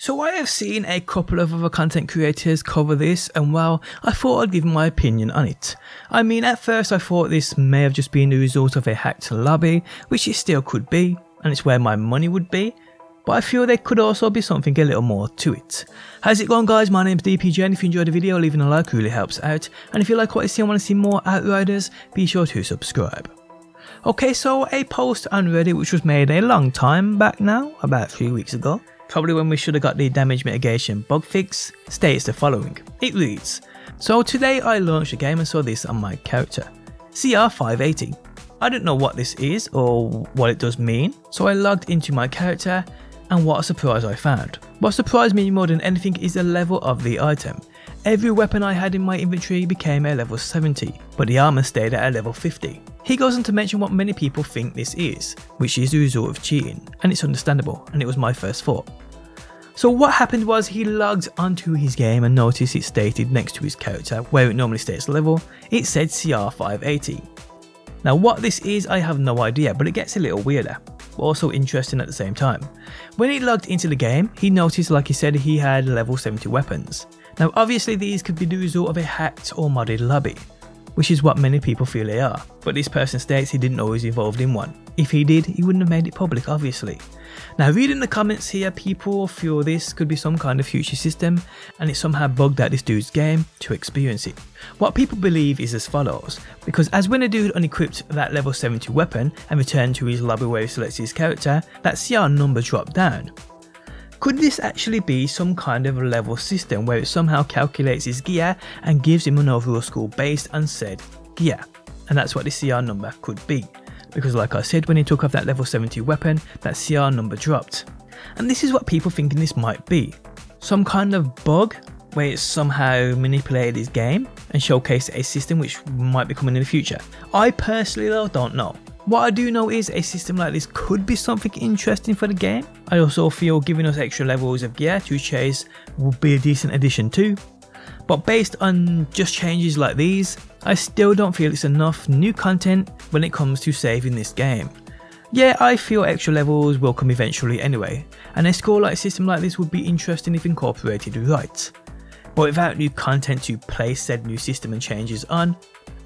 So I have seen a couple of other content creators cover this, and well, I thought I'd give my opinion on it. I mean, at first I thought this may have just been the result of a hacked lobby, which it still could be, and it's where my money would be, but I feel there could also be something a little more to it. How's it going, guys? My name's DPJ, and if you enjoyed the video, leaving a like really helps out, and if you like what you see and want to see more Outriders, be sure to subscribe. Okay, so a post on Reddit which was made a long time back now, about 3 weeks ago, probably when we should have got the damage mitigation bug fix, states the following. It reads, "So today I launched a game and saw this on my character, CR580. I don't know what this is or what it does mean, so I logged into my character, and what a surprise I found. What surprised me more than anything is the level of the item. Every weapon I had in my inventory became a level 70, but the armor stayed at a level 50. He goes on to mention what many people think this is, which is the result of cheating, and it's understandable, and it was my first thought. So what happened was he logged onto his game and noticed it stated next to his character, where it normally states level, it said CR580. Now what this is I have no idea, but it gets a little weirder, but also interesting at the same time. When he logged into the game, he noticed, like he said, he had level 70 weapons. Now obviously these could be the result of a hacked or modded lobby, which is what many people feel they are, but this person states he didn't always involved in one. If he did, he wouldn't have made it public, obviously. Now reading the comments here, people feel this could be some kind of future system, and it somehow bugged out this dude's game to experience it. What people believe is as follows, because as when a dude unequipped that level 70 weapon and returned to his lobby where he selects his character, that CR number dropped down. Could this actually be some kind of level system where it somehow calculates his gear and gives him an overall score based on said gear? And that's what the CR number could be, because like I said, when he took off that level 70 weapon, that CR number dropped. And this is what people thinking this might be, some kind of bug where it somehow manipulated his game and showcased a system which might be coming in the future. I personally though don't know. What I do know is a system like this could be something interesting for the game. I also feel giving us extra levels of gear to chase would be a decent addition too. But based on just changes like these, I still don't feel it's enough new content when it comes to saving this game. Yeah, I feel extra levels will come eventually anyway, and a score like system like this would be interesting if incorporated right. But without new content to play said new system and changes on,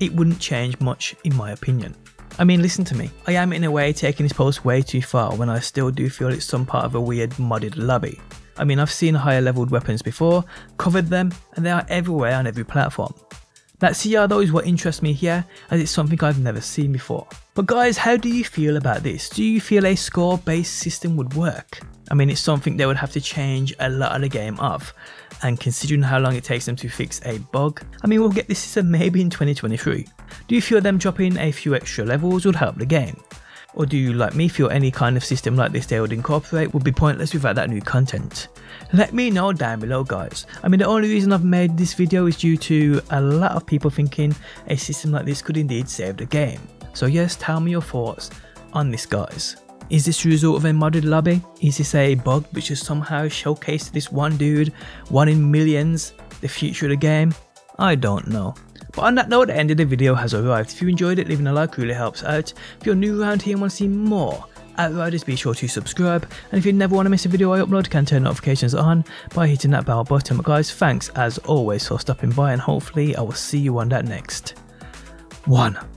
it wouldn't change much in my opinion. I mean, listen to me, I am in a way taking this post way too far when I still do feel it's some part of a weird modded lobby. I mean, I've seen higher leveled weapons before, covered them, and they are everywhere on every platform. That CR though is what interests me here, as it's something I've never seen before. But guys, how do you feel about this? Do you feel a score based system would work? I mean, it's something they would have to change a lot of the game of, and considering how long it takes them to fix a bug, I mean, we'll get this system maybe in 2023. Do you feel them dropping a few extra levels would help the game? Or do you, like me, feel any kind of system like this they would incorporate would be pointless without that new content? Let me know down below, guys. I mean, the only reason I've made this video is due to a lot of people thinking a system like this could indeed save the game. So yes, tell me your thoughts on this, guys. Is this the result of a modded lobby? Is this a bug which has somehow showcased this one dude, one in millions, the future of the game? I don't know. But on that note, the end of the video has arrived. If you enjoyed it, leaving a like really helps out. If you're new around here and want to see more Outriders, be sure to subscribe. And if you never want to miss a video I upload, you can turn notifications on by hitting that bell button. But guys, thanks as always for stopping by, and hopefully I will see you on that next one.